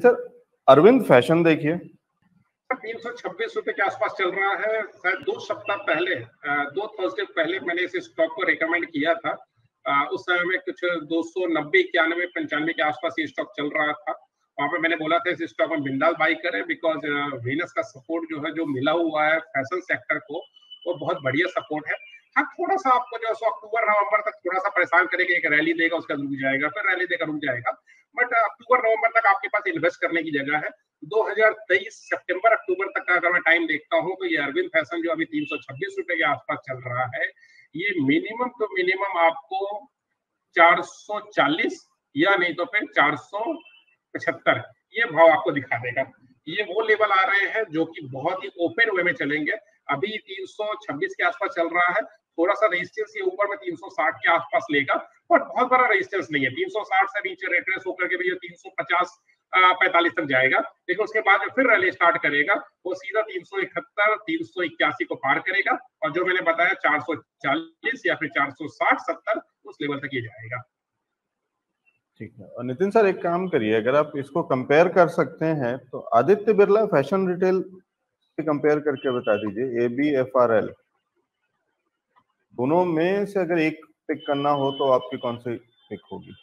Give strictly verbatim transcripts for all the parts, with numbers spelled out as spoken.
Sir Arvind fashion देखिए तीन सौ छब्बीस रुपए के आसपास चल रहा है। शायद दो सप्ताह पहले दो थर्सडे पहले मैंने इस स्टॉक को रिकमेंड किया था। उस समय में कुछ दो सौ नब्बे इक्यानवे पंचानवे के आसपास ये स्टॉक चल रहा था। वहाँ पे मैंने बोला था इस स्टॉक में बिंदास बाई करें बिकॉज वीनस का सपोर्ट जो है जो मिला हुआ है फैशन सेक्टर को वो बहुत बढ़िया सपोर्ट है। हाँ थोड़ा सा आपको जो है अक्टूबर नवंबर तक थोड़ा सा परेशान करेगा, एक रैली देगा उसका रुक जाएगा फिर रैली देगा रुक जाएगा, बट अक्टूबर नवंबर तक आपके पास इन्वेस्ट करने की जगह है। दो हज़ार तेईस सितंबर अक्टूबर तक का अगर मैं टाइम देखता हूं तो ये अरविंद फैशन जो अभी तीन सौ छब्बीस रुपए के आसपास चल रहा है ये मिनिमम तो मिनिमम आपको चार सौ चालीस या नहीं तो फिर चार सौ पचहत्तर ये भाव आपको दिखा देगा। ये वो लेवल आ रहे हैं जो कि बहुत ही ओपन वे में चलेंगे। अभी तीन सौ छब्बीस के आसपास चल रहा है, थोड़ा सा रेजिस्टेंस ये ऊपर में तीन सौ साठ के आसपास लेगा बट बहुत बड़ा रेजिस्टेंस नहीं है। तीन सौ साठ से नीचे रेट्रेस होकर के भी तीन सौ पचास पैंतालीस तक जाएगा, लेकिन उसके बाद फिर रैली स्टार्ट करेगा। वो सीधा तीन सौ इकहत्तर तीन सौ इक्यासी को पार करेगा और जो मैंने बताया चार सौ चालीस या फिर चार सौ साठ सत्तर उस लेवल तक ये जाएगा। ठीक है, और नितिन सर एक काम करिए, अगर आप इसको कंपेयर कर सकते हैं तो आदित्य बिरला फैशन रिटेल से कंपेयर करके बता दीजिए। A B F R L दोनों में से अगर एक पिक करना हो तो आपकी कौन सी पिक होगी?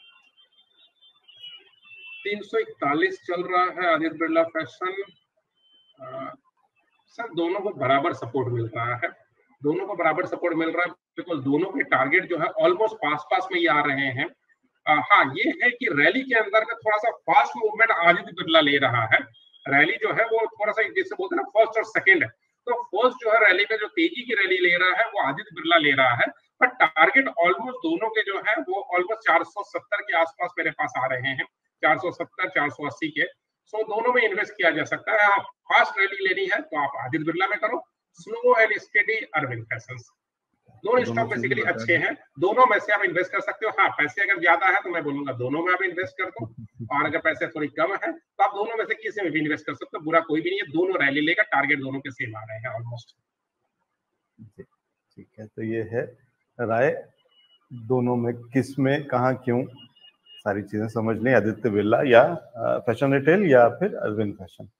तीन सौ इकतालीस चल रहा है आदित्य बिरला फैशन। सर दोनों को बराबर सपोर्ट मिल रहा है, दोनों को बराबर सपोर्ट मिल रहा है बिकॉज दोनों के टारगेट जो है ऑलमोस्ट पास पास में ही आ रहे हैं। आ, हाँ ये है कि रैली के अंदर का थोड़ा सा फास्ट मूवमेंट आदित्य बिरला ले रहा है। रैली जो है वो थोड़ा सा जिससे बोलते हैं ना फर्स्ट और सेकेंड, तो फर्स्ट जो है रैली में जो तेजी की रैली ले रहा है वो आदित्य बिरला ले रहा है, बट टारगेट ऑलमोस्ट दोनों के जो है वो ऑलमोस्ट चार सौ सत्तर के आसपास मेरे पास आ रहे हैं, चार सौ सत्तर चार सौ अस्सी के। सो दोनों में इन्वेस्ट किया जा सकता है। आप फास्ट रैली लेनी है तो आप आदित्य बिरला में करो, slow and steady Arvind fashion. दोनों स्टॉक बेसिकली अच्छे हैं, दोनों में से आप इन्वेस्ट कर सकते हो। हाँ पैसे अगर ज्यादा है तो मैं बोलूंगा दोनों में आप इन्वेस्ट कर दो, और अगर पैसे थोड़ी कम है तो आप दोनों में से किसी में भी इन्वेस्ट कर सकते हो, बुरा कोई भी नहीं है। दोनों रैली लेकर टारगेट दोनों के सेम आ रहे हैं ऑलमोस्ट। ठीक है, तो ये है राय, दोनों में किस में कहाँ क्यों सारी चीजें समझ लें, आदित्य बिरला या फैशन रिटेल या फिर अरविंद फैशन।